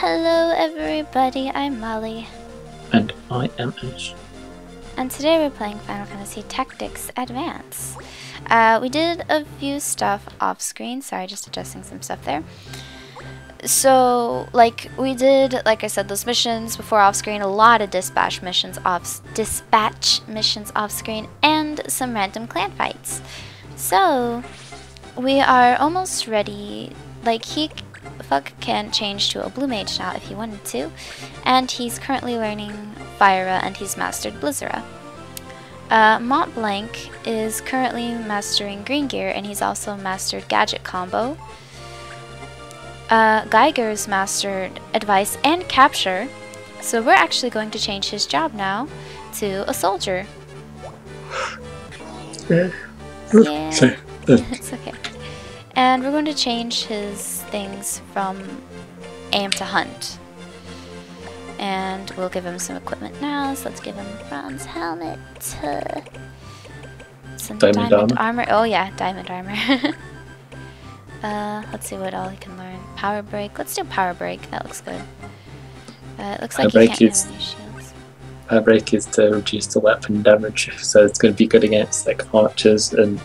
Hello everybody, I'm Molly. And I am Ash. And today we're playing Final Fantasy Tactics Advance. We did a few stuff off screen, sorry, just adjusting some stuff there. So, we did, like I said, those missions before off screen, a lot of dispatch missions off screen, and some random clan fights. So, we are almost ready, Fuck can change to a blue mage now if he wanted to, and he's currently learning Fyra and he's mastered Blizzera. Montblanc is currently mastering green gear and he's also mastered gadget combo. Geiger's mastered advice and capture, so we're actually going to change his job now to a soldier. Yeah. Yeah. It's okay. And we're going to change his things from aim to hunt. And we'll give him some equipment now, so let's give him a bronze helmet. Some diamond armor. Oh yeah, diamond armor. Let's see what all he can learn. Power break. Let's do power break. That looks good. It looks like he can't have any shields. Power break is to reduce the weapon damage, so it's going to be good against archers and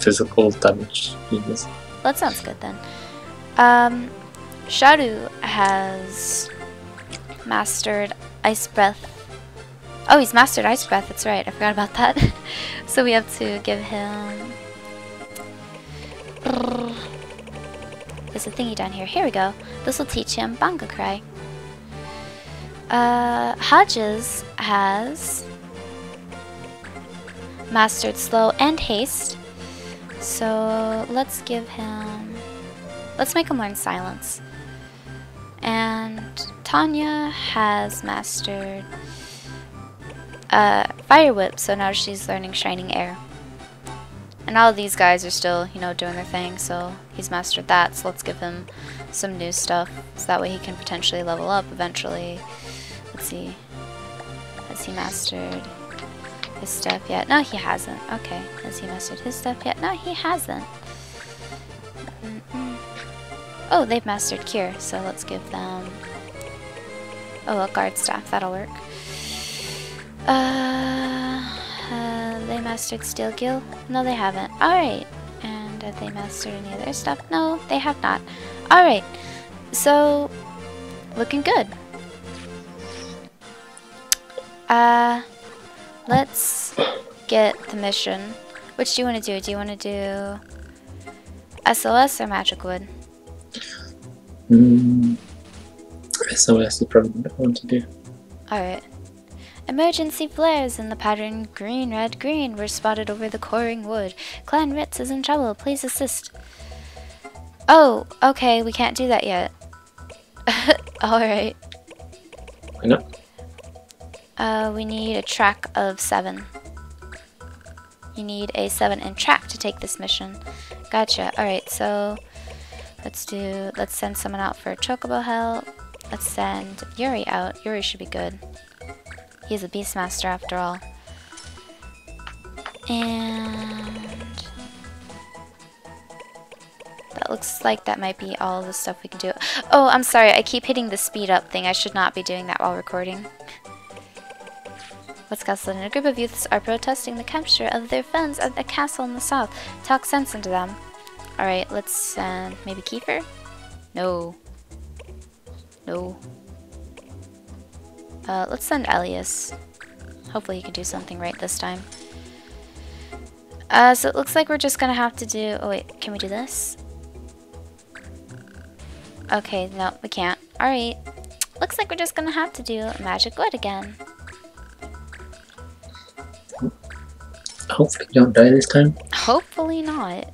physical damage units. That sounds good then. Sharu has mastered Ice Breath. Oh, he's mastered Ice Breath, that's right, I forgot about that. So we have to give him... There's a thingy down here, here we go. This will teach him Banga Cry. Hodges has mastered Slow and Haste. So let's give him, let's make him learn Silence. And Tanya has mastered Fire Whip, so now she's learning Shining Air. And all of these guys are still, doing their thing, so he's mastered that, so let's give him some new stuff, so that way he can potentially level up eventually. Let's see, has he mastered his stuff yet? No, he hasn't. Okay. Has he mastered his stuff yet? No, he hasn't. Oh, they've mastered Cure, so let's give them... Oh, a guard staff. That'll work. They mastered Steel Gill? No, they haven't. Alright. And have they mastered any other stuff? No, they have not. Alright. So, looking good. Let's get the mission. Which do you want to do? Do you want to do SOS or Magic Wood? SOS is probably what I want to do. Alright. Emergency flares in the pattern green, red, green were spotted over the Coring Wood. Clan Ritz is in trouble. Please assist. Oh, okay. We can't do that yet. Alright. Why not? We need a track of 7. You need a 7-inch track to take this mission. Gotcha. Alright, so let's send someone out for a chocobo help. Let's send Yuri out. Yuri should be good. He's a beastmaster after all. And that looks like that might be all the stuff we can do. Oh, I'm sorry, I keep hitting the speed up thing. I should not be doing that while recording. What's Castle? A group of youths are protesting the capture of their friends at a castle in the south. Talk sense into them. Alright, let's send maybe Kiefer? No. No. Let's send Elias. Hopefully he can do something right this time. So it looks like we're just gonna have to do... Oh wait, can we do this? Okay, no, we can't. Alright. Looks like we're just gonna have to do Magic Wood again. Hopefully you don't die this time. Hopefully not.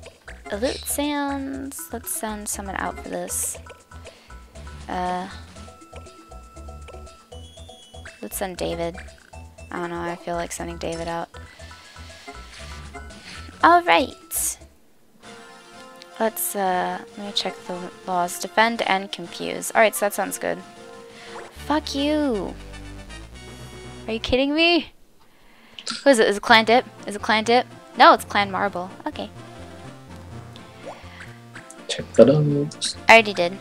Loot Sands. Let's send someone out for this. Let's send David. I don't know, I feel like sending David out. Alright. Let's, let me check the laws. Defend and confuse. Alright, so that sounds good. Fuck you. Are you kidding me? Who is it? Is it Clan Dip? Is it Clan Dip? No, it's Clan Marble. Okay. Check that out. I already did.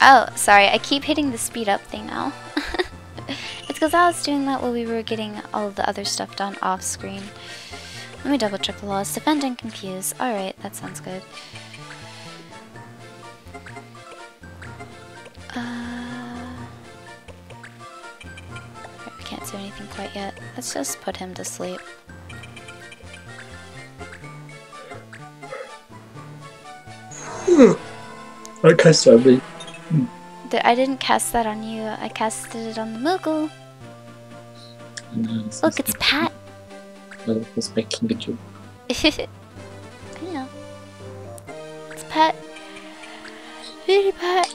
Oh, sorry, I keep hitting the speed up thing now. It's because I was doing that while we were getting all of the other stuff done off screen. Let me double check the laws. Defend and confuse. Alright, that sounds good. We can't do anything quite yet. Let's just put him to sleep. I cast that on me. I didn't cast that on you. I casted it on the Moogle. No, look, it's Pat. I was making a joke. I know. It's Pat. Really, Pat.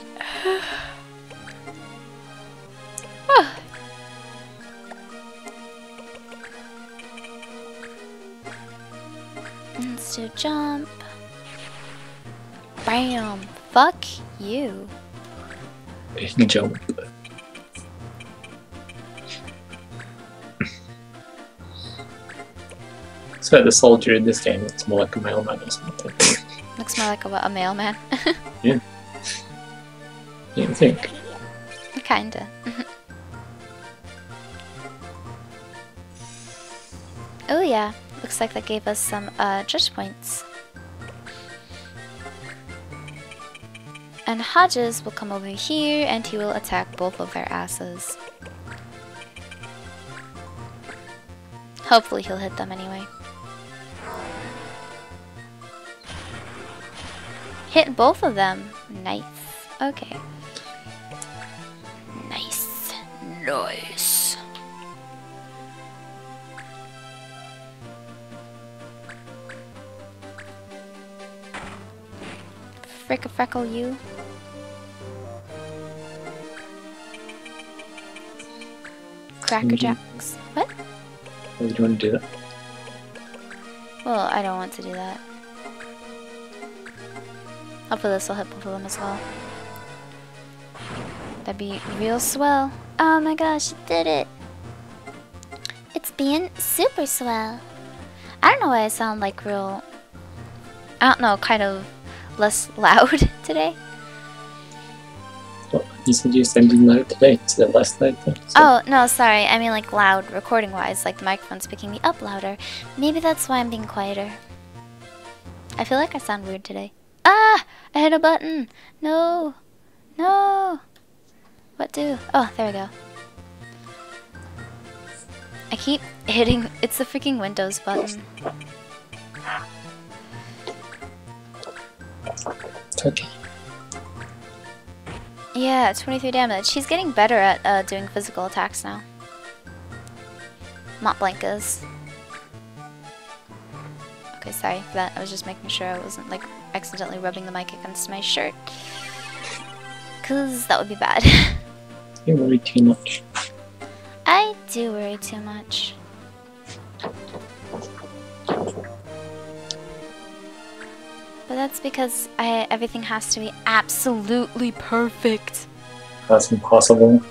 Oh. Let's do jump. Bam. Fuck you. Jump. So the soldier in this game looks more like a mailman or something. Looks more like a mailman. Yeah. You think? Kinda. Oh yeah. Looks like that gave us some judge points. And Hodges will come over here and he will attack both of their asses. Hopefully he'll hit them anyway. Hit both of them. Nice. Okay. Nice. Nice. Frick-a-freckle you. Cracker Jacks. What? Why do you want to do that? Well, I don't want to do that. Hopefully this will hit both of them as well. That'd be real swell. Oh my gosh, it did it! It's being super swell. I don't know why I sound like real... I don't know, kind of less loud today. Well, you said you're sounding loud today, so less loud though, so. Oh, no, sorry. I mean like loud recording-wise, like the microphone's picking me up louder. Maybe that's why I'm being quieter. I feel like I sound weird today. Ah! I hit a button! No! No! What do? Oh, there we go. I keep hitting... It's the freaking Windows button. Okay. Yeah, 23 damage. She's getting better at doing physical attacks now. Montblanc is. Okay, sorry for that. I was just making sure I wasn't like accidentally rubbing the mic against my shirt. Cause that would be bad. You worry too much. I do worry too much. But that's because everything has to be absolutely perfect. That's impossible.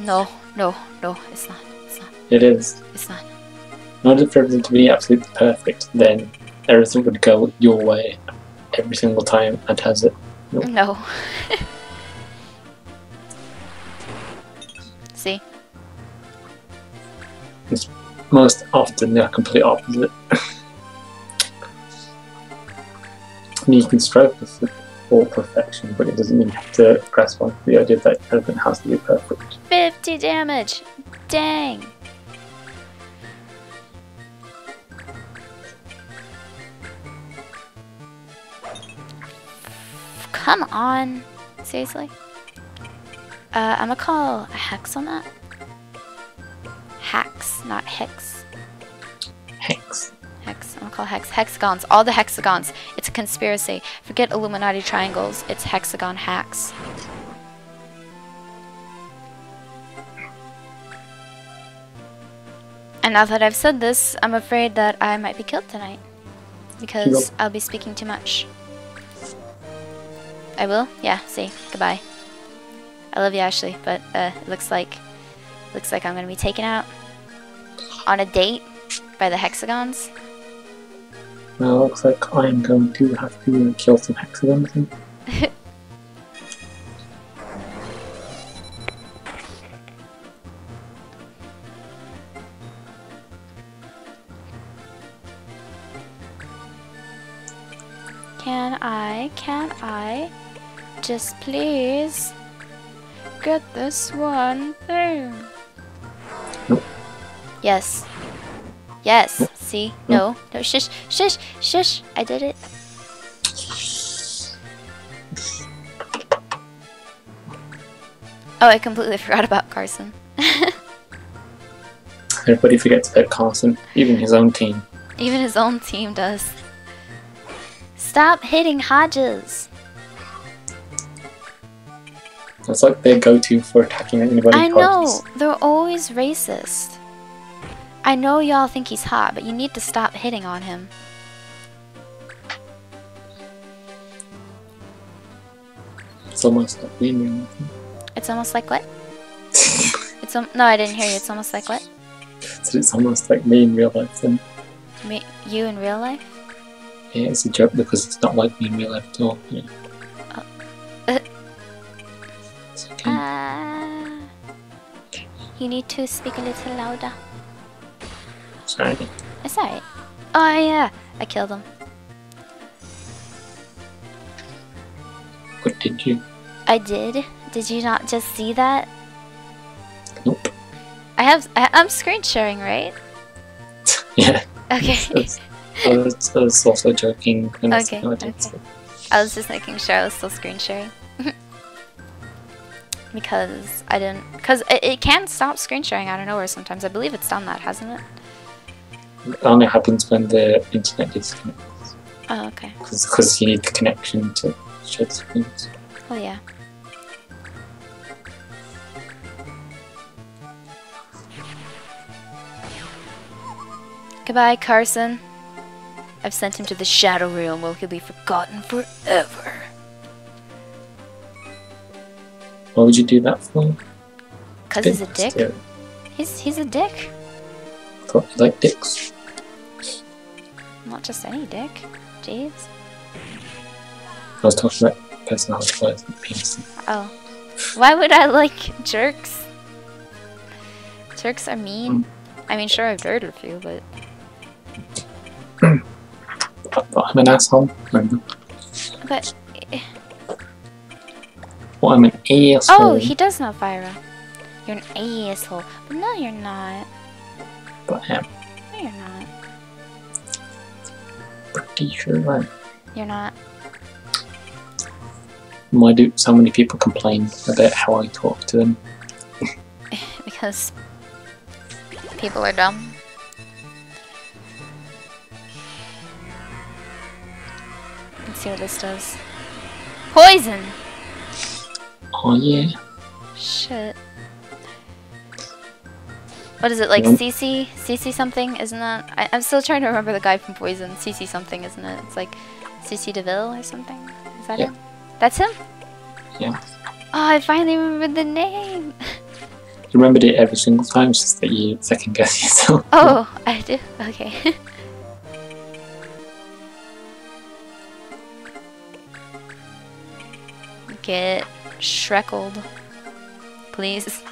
No, no, no, it's not. It's not. It is. It's not. In order for everything to be absolutely perfect, then everything would go your way every single time, and has it? Nope. No. See? It's most often the complete opposite. You can strive for perfection, but it doesn't mean you have to grasp onto the idea that everything has to be perfect. 50 damage! Dang! Come on! Seriously? I'm gonna call a hex on that. Hacks, not hex. Hex. Hex. I'm gonna call hex. Hexagons. All the hexagons. It's a conspiracy. Forget Illuminati triangles. It's hexagon hacks. And now that I've said this, I'm afraid that I might be killed tonight. Because I'll be speaking too much. I will? Yeah, see. Goodbye. I love you, Ashley, but it looks like I'm gonna be taken out on a date by the hexagons. Well, it looks like I'm going to have to kill some hexagons. Can I just please get this one through? Nope. Yes. Yes. Nope. See? Nope. No. No. Shush. Shush. Shush. I did it. Oh, I completely forgot about Carson. Everybody forgets about Carson. Even his own team. Even his own team does. Stop hitting Hodges. That's like their go-to for attacking anybody. I know. They're always racist. I know y'all think he's hot, but you need to stop hitting on him. It's almost like being real with him. It's almost like what? No, I didn't hear you. It's almost like what? So it's almost like me in real life then. Me, you in real life? Yeah, it's a joke because it's not like me in real life at all. Yeah. Oh. It's okay. You need to speak a little louder. Sorry. It's alright. Oh yeah, I killed him. What did you? I did. Did you not just see that? Nope. I'm screen sharing, right? Yeah. Okay. I was also joking. Okay. Okay. I was just making sure I was still screen sharing. Because I didn't. Because it can stop screen sharing out of nowhere sometimes. I believe it's done that, hasn't it? It only happens when the internet disconnects. Oh, okay. Because you need the connection to show the screens. Oh, yeah. Goodbye, Carson. I've sent him to the Shadow Realm where he'll be forgotten forever. Why would you do that for? Because he's a dick. Yeah. He's a dick. I thought you liked dicks. Not just any dick. Jeez. I was talking about personality flaws and penis. Oh. Why would I like jerks? Jerks are mean. I mean, sure, I've heard of you, but... I'm an asshole. But well, I'm an asshole. Oh, he does know Fyra. You're an asshole. But no, you're not. But I am. No, you're not. Pretty sure I'm. You're not. Why do so many people complain about how I talk to them? Because people are dumb. Let's see what this does. Poison! Oh yeah. Shit. What is it, like CC? CC something? Isn't that... I'm still trying to remember the guy from Poison. CC something, isn't it? It's like CC DeVille or something? Is that him? That's him? Yeah. Oh, I finally remembered the name! You remembered it every single time, it's just that you second guess yourself. Oh, I do? Okay. Get shreckled. Please.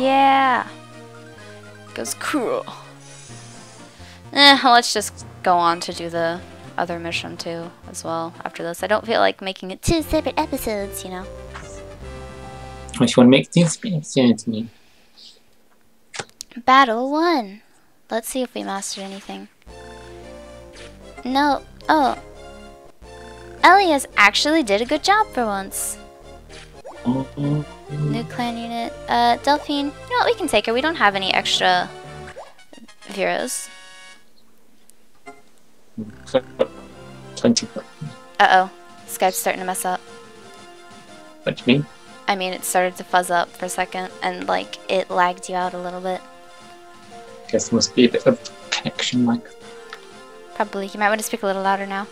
Yeah! Goes cool. Eh, let's just go on to do the other mission too, as well, after this. I don't feel like making it two separate episodes, you know? Which one makes the experience to me? Battle 1. Let's see if we mastered anything. No. Oh. Elias actually did a good job for once. New clan unit. Delphine. You know what? We can take her. We don't have any extra Fyras. Plenty. Uh-oh. Skype's starting to mess up. What do you mean? I mean, it started to fuzz up for a second, and, like, it lagged you out a little bit. Guess there must be a bit of connection, like. Probably. You might want to speak a little louder now.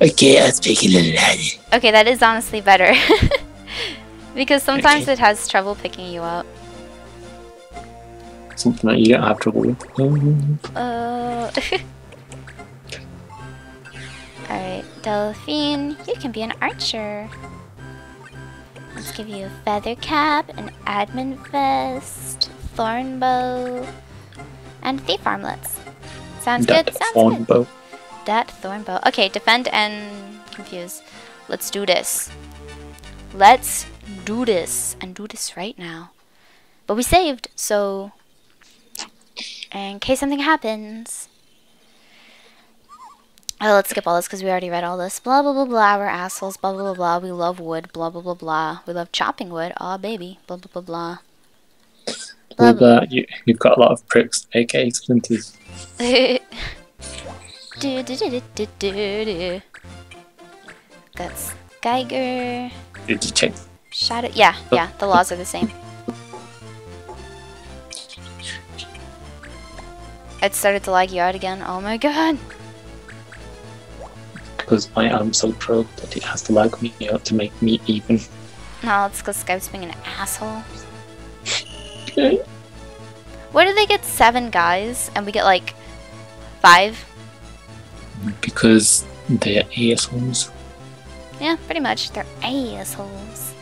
Okay, I'll speak a little louder. Okay, that is honestly better. Because sometimes it has trouble picking you up. Something that you don't have trouble with. Alright, Delphine, you can be an archer. Let's give you a feather cap, an admin vest, thorn bow, and thief armlets. Sounds that good, sounds thorn good. Bow. That thorn bow. Okay, defend and confuse. Let's do this. Let's do this. And do this right now. But we saved, so... in case something happens... oh, let's skip all this because we already read all this. Blah, blah, blah, blah. We're assholes. Blah, blah, blah, blah. We love wood. Blah, blah, blah, blah. We love chopping wood. Aw, baby. Blah, blah, blah, blah. Blah, blah, blah. You've got a lot of pricks, aka splinters. That's Geiger. Did you check? Shadow. Yeah, yeah. The laws are the same. It started to lag you out again. Oh my god. Because I am so pro that it has to lag me out to make me even. No, it's because Skype's being an asshole. Okay. Where did they get 7 guys and we get like 5? Because they're assholes. Yeah, pretty much. They're assholes.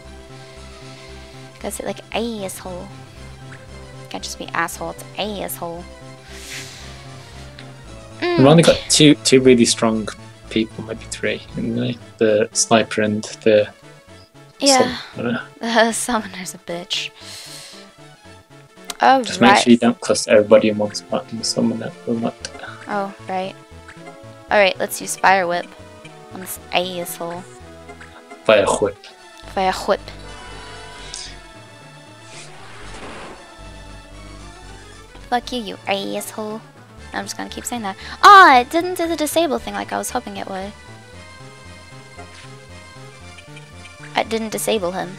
Because it's like asshole. Can't just be asshole. It's asshole. Mm. We've only got two really strong people, maybe 3, anyway. The sniper and the summoner. The summoner's a bitch. Oh, just make sure you don't cluster everybody in one spot and summon that will not. Oh, right. Alright, let's use Fire Whip on this asshole. Fire Whip. Fire Whip. Fuck you, you asshole. I'm just gonna keep saying that. Ah, oh, it didn't do the disable thing like I was hoping it would. It didn't disable him.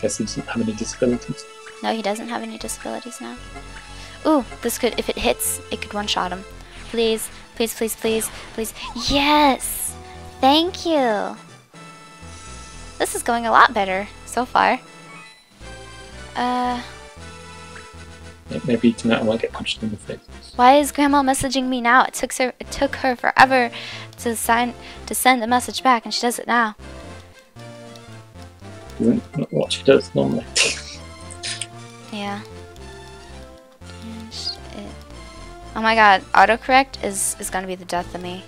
Guess he doesn't have any disabilities. No, he doesn't have any disabilities now. Ooh, this could, if it hits, it could one-shot him. Please, please, please, please, please. Yes! Thank you! This is going a lot better so far. Maybe tonight I won't get punched in the face. Why is Grandma messaging me now? It took her forever to send the message back, and she does it now. Isn't not what she does normally. Yeah. Oh my god, autocorrect is gonna be the death of me.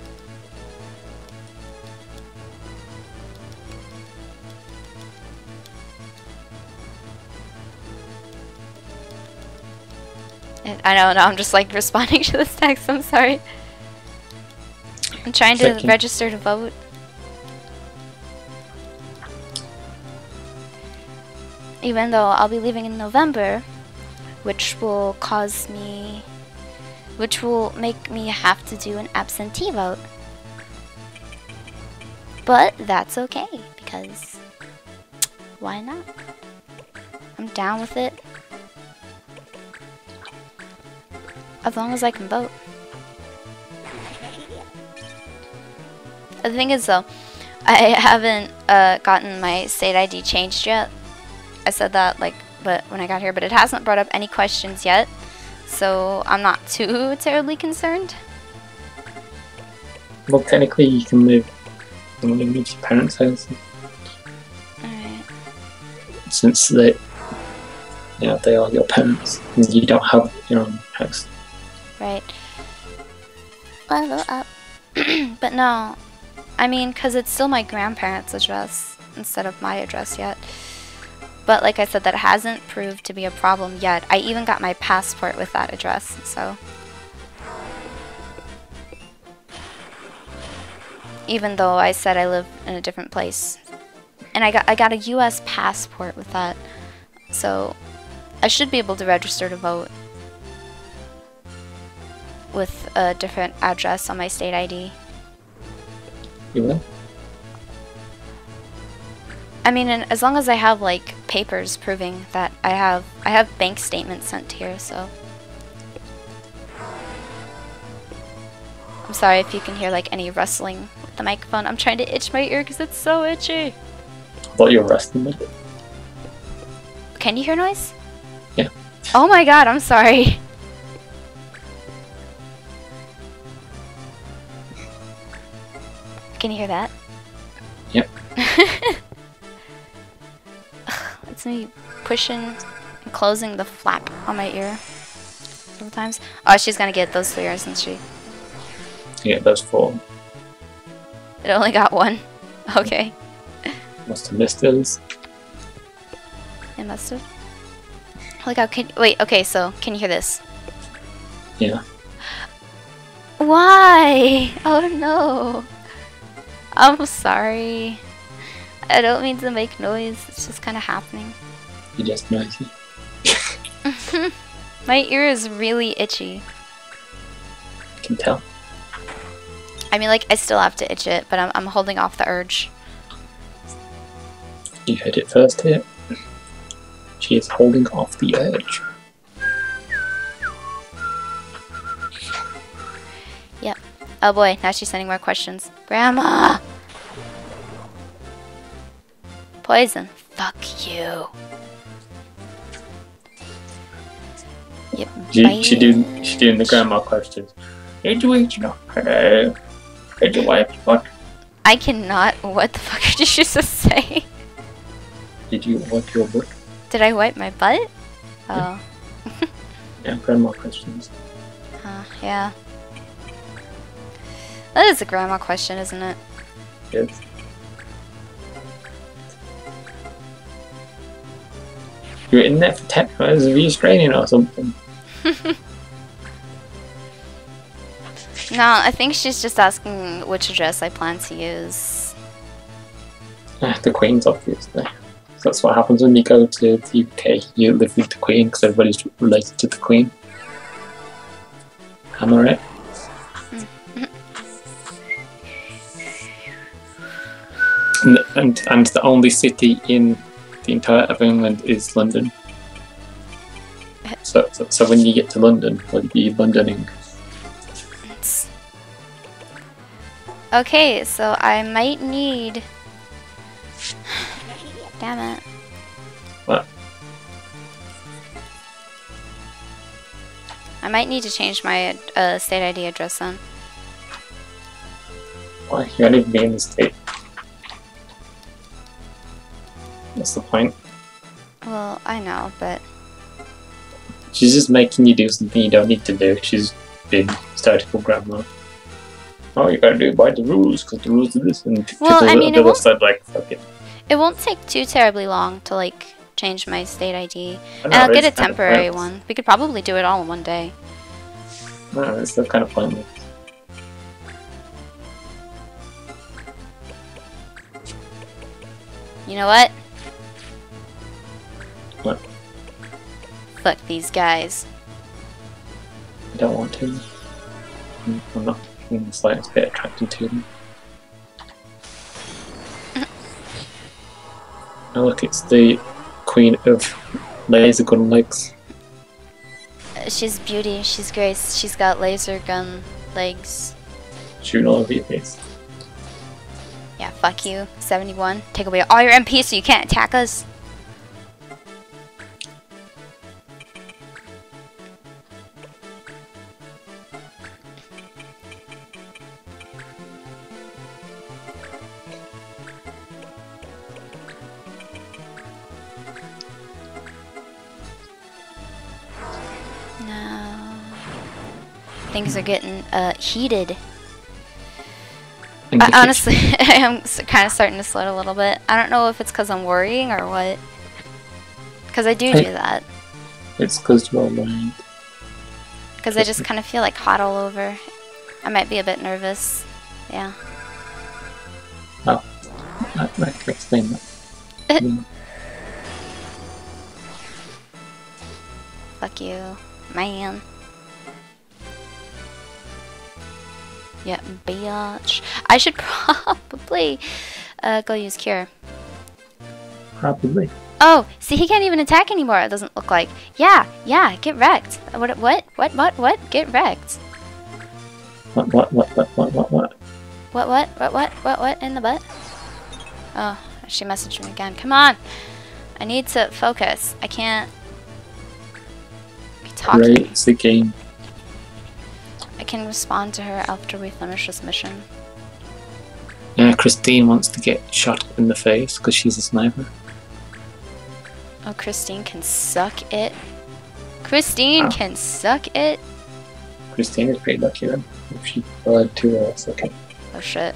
I know, now I'm just like responding to this text, I'm sorry. I'm trying to register to vote. Even though I'll be leaving in November, which will make me have to do an absentee vote. But that's okay, because why not? I'm down with it. As long as I can vote. The thing is though, I haven't gotten my state ID changed yet. I said that like when I got here, but it hasn't brought up any questions yet. So I'm not too terribly concerned. Well, technically you can live with your parents' house. Alright. Since they are your parents. And you don't have your own house. Right. Level up. But no, I mean, because it's still my grandparents' address instead of my address yet. But like I said, that hasn't proved to be a problem yet. I even got my passport with that address, so. Even though I said I live in a different place. And I got a US passport with that, so I should be able to register to vote with a different address on my state ID. You will? I mean, and as long as I have like papers proving that I have bank statements sent here, so. I'm sorry if you can hear like any rustling with the microphone. I'm trying to itch my ear because it's so itchy. I thought you were rustling with it. Can you hear noise? Yeah. Oh my god, I'm sorry. Can you hear that? Yep. It's me pushing and closing the flap on my ear. sometimes. Oh, she's gonna get those 3, isn't she? Yeah, those 4. It only got 1. Okay. Must have missed those. It must have. Like, how can, wait, okay, so can you hear this? Yeah. Why? Oh no. I'm sorry. I don't mean to make noise. It's just kind of happening. You're just noisy. My ear is really itchy. I can tell. I mean, like, I still have to itch it, but I'm holding off the urge. You heard it first here. She is holding off the urge. Yep. Oh boy, now she's sending more questions. Grandma! Poison. Fuck you. Yep. She doing the grandma questions. Did you eat enough? Did you wipe what? I cannot. What the fuck did you just say? Did you wipe your butt? Did I wipe my butt? Oh. Yeah, grandma questions. Yeah. That is a grandma question, isn't it? Yes. You were in there for 10 hours of you straining or something. No, I think she's just asking which address I plan to use. The Queen's obviously. That's what happens when you go to the UK. You live with the Queen because everybody's related to the Queen. Am I right? And the only city in the entire of England is London. So when you get to London, you'll be Londoning. Okay, so I might need... Damn it. What? I might need to change my state ID address then. Why? You don't even be in the state. What's the point? Well, I know, but... She's just making you do something you don't need to do. She's being statical grandma. Oh, you gotta do it by the rules, because the rules do this, and well, people will said like, fuck it. It won't take too terribly long to like change my state ID, and I'll get a temporary one. We could probably do it all in one day. No, it's still kind of pointless. You know what? What? Fuck these guys. I don't want to. I'm not in the slightest bit attracted to them. Oh look, it's the Queen of Laser Gun Legs. She's beauty, she's grace, she's got laser gun legs. Shooting all over your face. Yeah, fuck you, 71. Take away all your MP so you can't attack us. Things are getting heated. Honestly, I am kind of starting to sweat a little bit. I don't know if it's because I'm worrying or what. Because I do that. It's because you're worried. Because I just kind of feel like hot all over. I might be a bit nervous. Yeah. Oh, I can explain that. Yeah. Fuck you, man. Yeah, bitch. I should probably go use Cure. Probably. Oh, see, he can't even attack anymore, it doesn't look like. Yeah, get wrecked. What? Get wrecked. What in the butt? Oh, she messaged me again. Come on! I need to focus. I can't... Right, it's the game. I can respond to her after we finish this mission. Yeah, Christine wants to get shot in the face because she's a sniper. Oh, Christine can suck it. Christine can suck it. Christine is pretty lucky then. If she brought two, it's okay. Oh shit.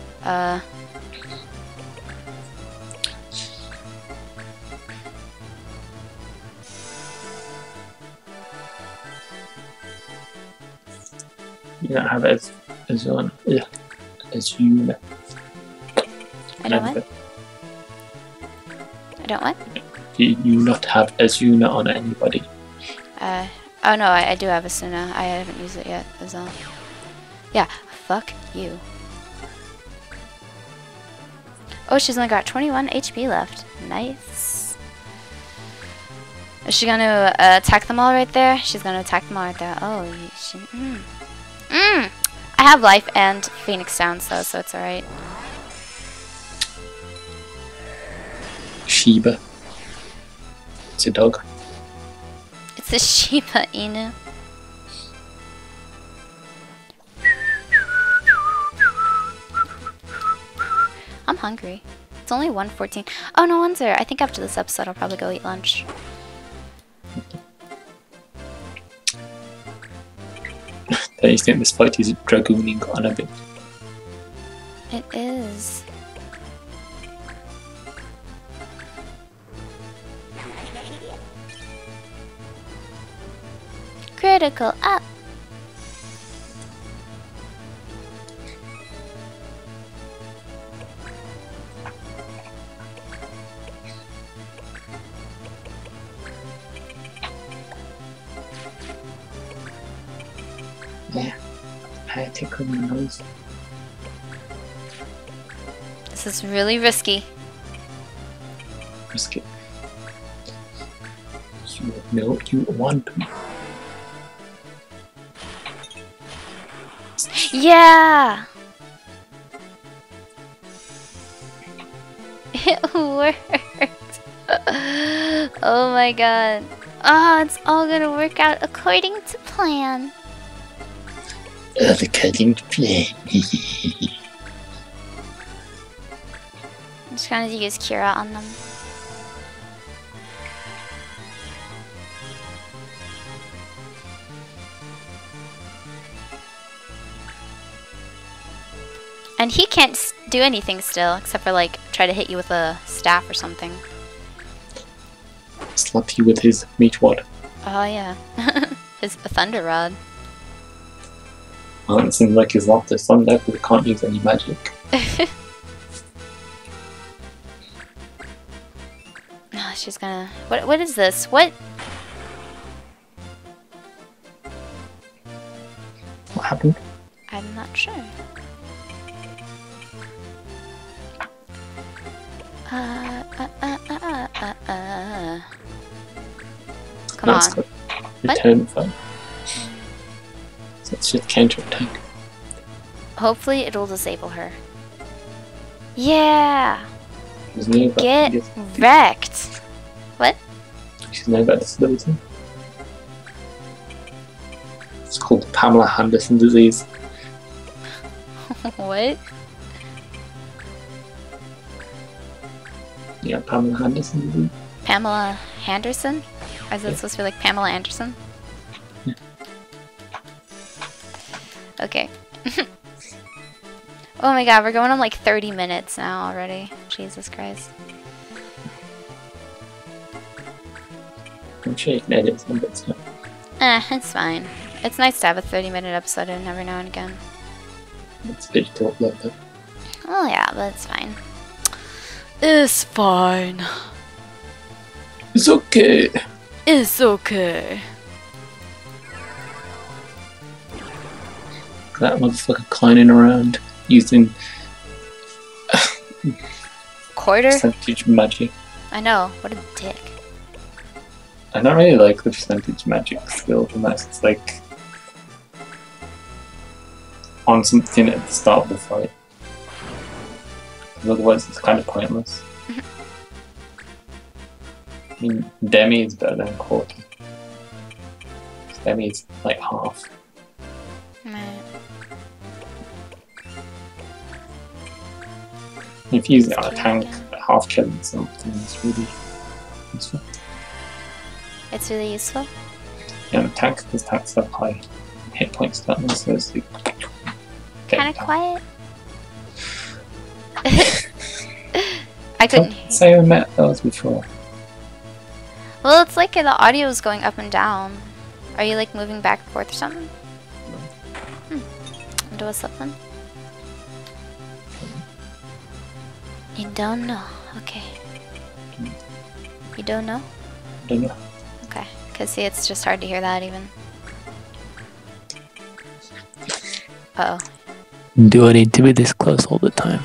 You don't have it as on. Yeah. As you. I don't what? I don't what? You not have Asuna on anybody. Oh no, I do have Asuna. I haven't used it yet as well. Yeah, fuck you. Oh, she's only got 21 HP left. Nice. Is she gonna attack them all right there? She's gonna attack them all right there. Oh, she. I have life and Phoenix Sounds though, so it's alright. Shiba. It's a dog. It's a Shiba Inu. I'm hungry. It's only 1:14. Oh, no wonder. I think after this episode, I'll probably go eat lunch. Don't you think this fight is dragooning on a bit? It is. Critical up. Yeah, I tickle my nose. This is really risky. Risky. You know you want me. Yeah! It worked! Oh my god. Oh, it's all gonna work out according to plan. According to plan. I'm just gonna use Kyra on them. And he can't do anything still, except for like try to hit you with a staff or something. Slap you with his meat wad. Oh yeah, his thunder rod. Well, it seems like he's lost his thunder, but he can't use any magic. Oh, she's gonna. What is this? What? What happened? I'm not sure. Come on. Good. Return fun. So it's just counterattack. Hopefully it'll disable her. Yeah! She's get wrecked! What? She's now got disability. It's called Pamela Henderson disease. What? Yeah, Pamela Henderson disease. Pamela Henderson? Is it supposed to be like Pamela Anderson? Yeah. Okay. Oh my god, we're going on like 30 minutes now already. Jesus Christ. I'm sure you can edit some bits now. Eh, it's fine. It's nice to have a 30-minute episode in every now and again. It's digital upload though. Oh yeah, but it's fine. It's fine. It's okay. It's okay. That motherfucker climbing around using quarter percentage magic. I know. What a dick. I don't really like the percentage magic skill unless it's like on something at the start of the fight. Because otherwise, it's kind of pointless. I mean, Demi is better than quarter. Demi is like half. Right. If you use it on a tank, half killing something is really useful. It's really useful? and attack, because that's that high hit points that misses. Kind of quiet. I couldn't say I met those before. Well, it's like the audio is going up and down. Are you like moving back and forth or something? No. Hmm. Do something? You don't know. Okay. You don't know? Don't know. Okay. Because see, it's just hard to hear that even. Uh oh. Do I need to be this close all the time?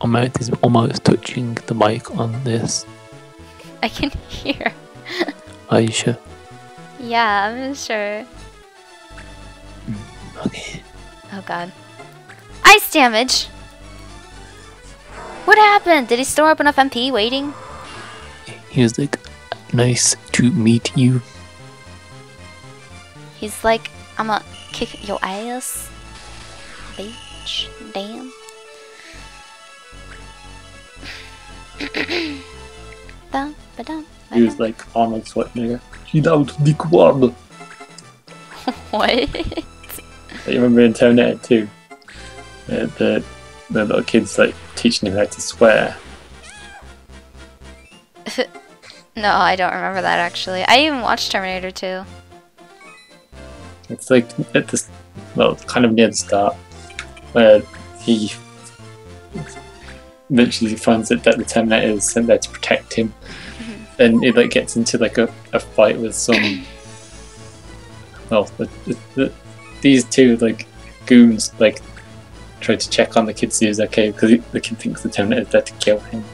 My mouth is almost touching the mic on this. I can hear. Are you sure? Yeah, I'm sure. Okay. Oh god. Ice damage! What happened? Did he store up enough MP waiting? He was like, nice to meet you. He's like, I'ma kick your ass. Bitch. Damn. He was like Arnold Schwarzenegger. Get out the quad. What? You remember in Terminator 2, the little kids like teaching him how to swear. No, I don't remember that actually. I even watched Terminator 2. It's like at this, well, kind of near the start, where he eventually finds out that the Terminator is sent there to protect him. And it like gets into like a fight with some, well, these two like goons like try to check on the kid to see if he's okay, because the kid thinks the Terminator is there to kill him.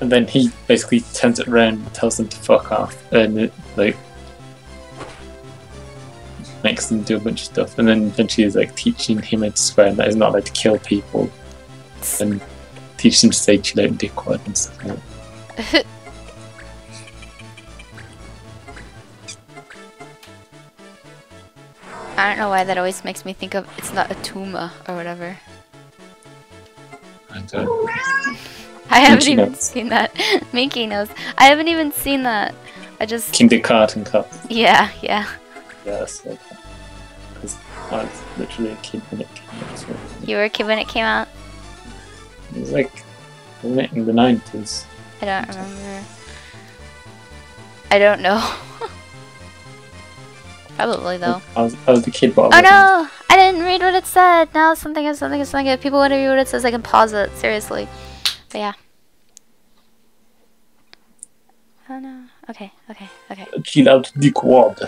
And then he basically turns it around and tells them to fuck off, and it like makes them do a bunch of stuff, and then eventually is like teaching him how to swear and that he's not allowed to kill people, and teach him to say chill out and dickwad and stuff like that. I don't know why that always makes me think of it's not a tumor or whatever. I don't know. I haven't even seen that. Mickey knows. I haven't even seen that. I just kindergarten cup. Yeah, yeah. Yeah, that's like that. Because I was literally a kid when it came out. So. You were a kid when it came out? It was like in the 90s. I don't remember. I don't know. Probably though. I was the kid, but I wasn't. Oh no! I didn't read what it said! Now something. If people want to read what it says, I can pause it. Seriously. But yeah. Oh no. Okay, okay, okay. Chill out the quad.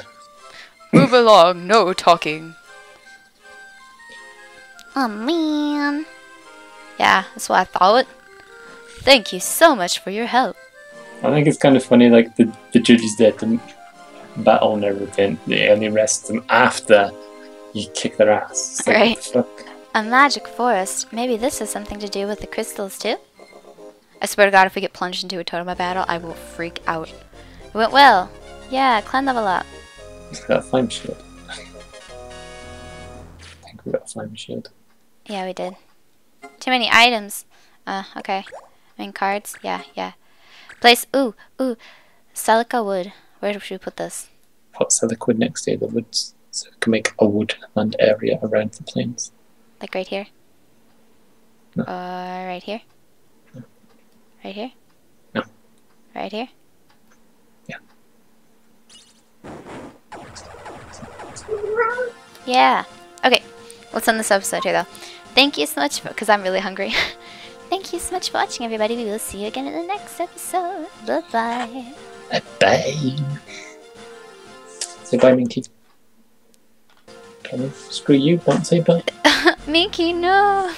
Move along, no talking. Oh man. Yeah, that's what I thought. Thank you so much for your help. I think it's kind of funny, like, the judges there to battle and everything. They only arrest them after you kick their ass. It's right. Like, what the fuck? A magic forest. Maybe this has something to do with the crystals, too? I swear to God, if we get plunged into a totem battle, I will freak out. It went well. Yeah, clan level up. It's got a flame shield. I think we got a flame shield. Yeah, we did. Too many items. Okay. I mean, cards? Yeah, yeah. Place. Ooh. Silica wood. Where should we put this? Put silica wood next to the woods so we can make a woodland area around the plains. Like right here? No. Right here? No. Right here? No. Right here? Yeah. Yeah. Okay. Let's end this episode here, though. Thank you so much, because I'm really hungry. Thank you so much for watching, everybody. We will see you again in the next episode. Bye-bye. Bye-bye. Say bye, Minky. Screw you, don't say bye. Minky, no.